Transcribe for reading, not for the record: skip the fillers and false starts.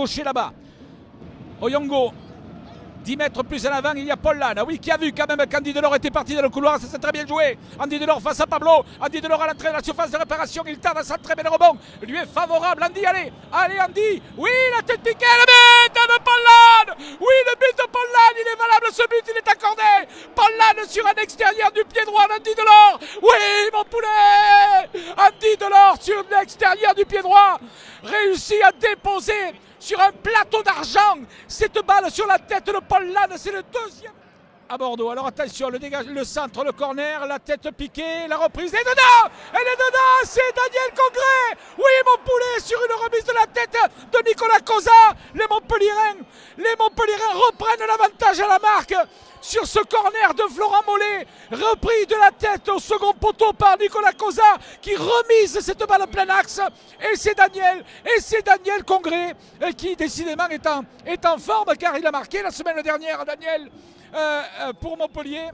gaucher là-bas. Oyongo, 10 mètres plus à l'avant, il y a Paul Lasne. Oui, qui a vu quand même qu'Andy Delors était parti dans le couloir. Ça s'est très bien joué. Andy Delors face à Pablo. Andy Delors à l'entrée de la surface de réparation. Il tarde à ça, très bien le rebond. Lui est favorable. Andy, allez. Allez, Andy. Oui, la tête piquée. Le but de Paul Lasne. Oui, le but de Paul Lasne. Il est valable ce but. Il est accordé. Paul Lasne sur un extérieur du pied droit d'Andy Delors. Oui, mon poulet. Andy Delors sur l'extérieur du pied droit. Réussit à déposer sur un plateau d'argent cette balle sur la tête de Paul Lasne. C'est le deuxième à Bordeaux. Alors attention, le dégage, le centre, le corner, la tête piquée, la reprise, elle est dedans, elle est dedans, c'est Daniel Congré. Oui, mon poulet, sur une remise de la tête de Nicolas Cosa. Les Montpellierens reprennent l'avantage à la marque sur ce corner de Florent Mollet, repris de la tête au second poteau par Nicolas Cosa, qui remise cette balle en plein axe. Et c'est Daniel Congré qui décidément est en forme, car il a marqué la semaine dernière, Daniel, pour Montpellier.